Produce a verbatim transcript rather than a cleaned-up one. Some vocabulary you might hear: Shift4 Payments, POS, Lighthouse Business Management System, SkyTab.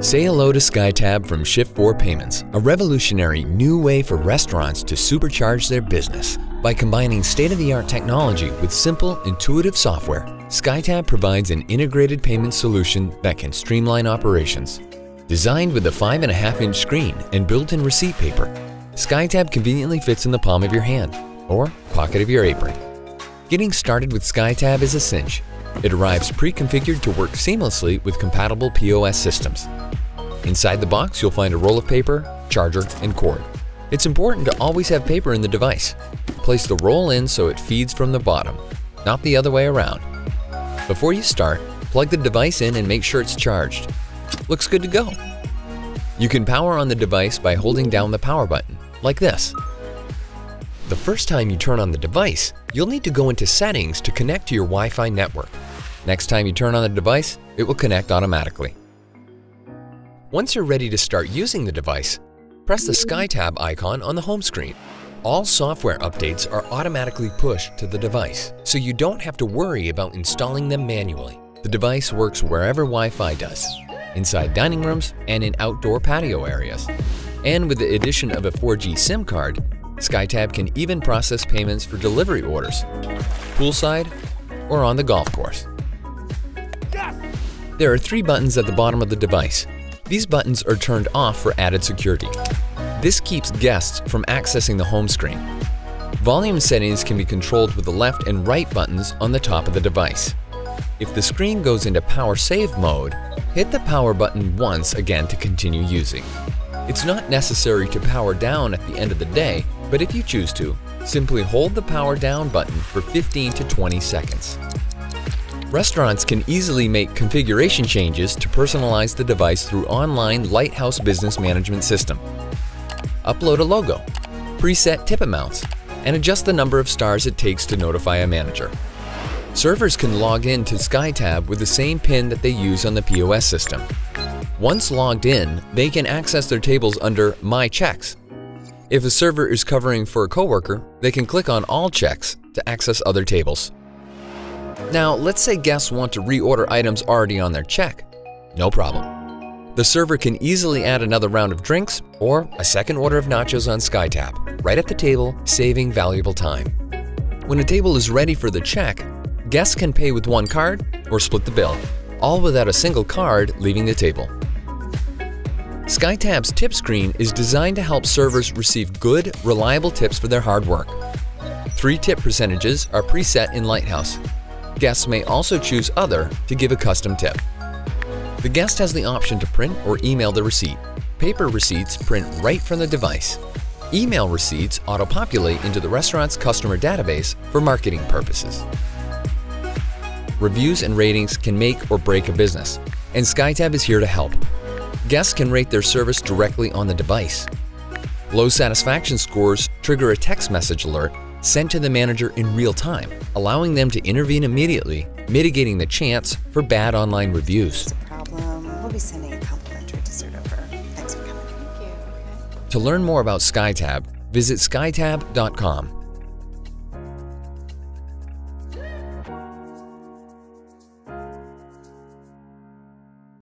Say hello to SkyTab from Shift four Payments, a revolutionary new way for restaurants to supercharge their business. By combining state-of-the-art technology with simple, intuitive software, SkyTab provides an integrated payment solution that can streamline operations. Designed with a five and a half inch screen and built-in receipt paper, SkyTab conveniently fits in the palm of your hand or pocket of your apron. Getting started with SkyTab is a cinch. It arrives pre-configured to work seamlessly with compatible P O S systems. Inside the box, you'll find a roll of paper, charger, and cord. It's important to always have paper in the device. Place the roll in so it feeds from the bottom, not the other way around. Before you start, plug the device in and make sure it's charged. Looks good to go. You can power on the device by holding down the power button, like this. The first time you turn on the device, you'll need to go into Settings to connect to your Wi-Fi network. Next time you turn on the device, it will connect automatically. Once you're ready to start using the device, press the SkyTab icon on the home screen. All software updates are automatically pushed to the device, so you don't have to worry about installing them manually. The device works wherever Wi-Fi does, inside dining rooms and in outdoor patio areas. And with the addition of a four G SIM card, SkyTab can even process payments for delivery orders, poolside, or on the golf course. Yes! There are three buttons at the bottom of the device. These buttons are turned off for added security. This keeps guests from accessing the home screen. Volume settings can be controlled with the left and right buttons on the top of the device. If the screen goes into power save mode, hit the power button once again to continue using. It's not necessary to power down at the end of the day, but if you choose to, simply hold the power down button for fifteen to twenty seconds. Restaurants can easily make configuration changes to personalize the device through online Lighthouse Business Management System. Upload a logo, preset tip amounts, and adjust the number of stars it takes to notify a manager. Servers can log in to SkyTab with the same P I N that they use on the P O S system. Once logged in, they can access their tables under My Checks. If a server is covering for a coworker, they can click on All Checks to access other tables. Now, let's say guests want to reorder items already on their check. No problem. The server can easily add another round of drinks or a second order of nachos on SkyTab, right at the table, saving valuable time. When a table is ready for the check, guests can pay with one card or split the bill, all without a single card leaving the table. SkyTab's tip screen is designed to help servers receive good, reliable tips for their hard work. Three tip percentages are preset in Lighthouse. Guests may also choose Other to give a custom tip. The guest has the option to print or email the receipt. Paper receipts print right from the device. Email receipts auto-populate into the restaurant's customer database for marketing purposes. Reviews and ratings can make or break a business, and SkyTab is here to help. Guests can rate their service directly on the device. Low satisfaction scores trigger a text message alert sent to the manager in real time, allowing them to intervene immediately, mitigating the chance for bad online reviews. Problem. We'll be sending a complimentary dessert over. Thanks for coming. Thank you. Okay. To learn more about SkyTab, visit skytab dot com.